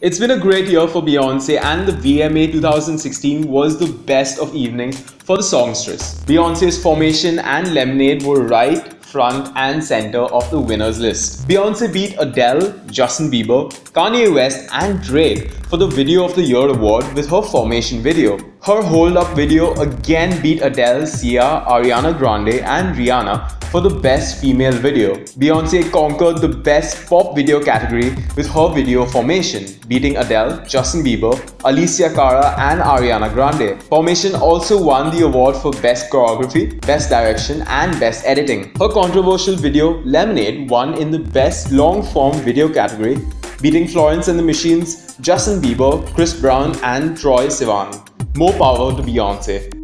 It's been a great year for Beyoncé, and the VMA 2016 was the best of evenings for the songstress. Beyoncé's Formation and Lemonade were right, front and center of the winners list. Beyoncé beat Adele, Justin Bieber, Kanye West and Drake for the Video of the Year award with her Formation video. Her Hold Up video again beat Adele, Sia, Ariana Grande and Rihanna for the Best Female Video. Beyoncé conquered the Best Pop Video category with her video Formation, beating Adele, Justin Bieber, Alicia Cara and Ariana Grande. Formation also won the award for Best Choreography, Best Direction and Best Editing. Her controversial video Lemonade won in the Best Long Form Video category, beating Florence and the Machine's Justin Bieber, Chris Brown and Troye Sivan. More power to Beyoncé.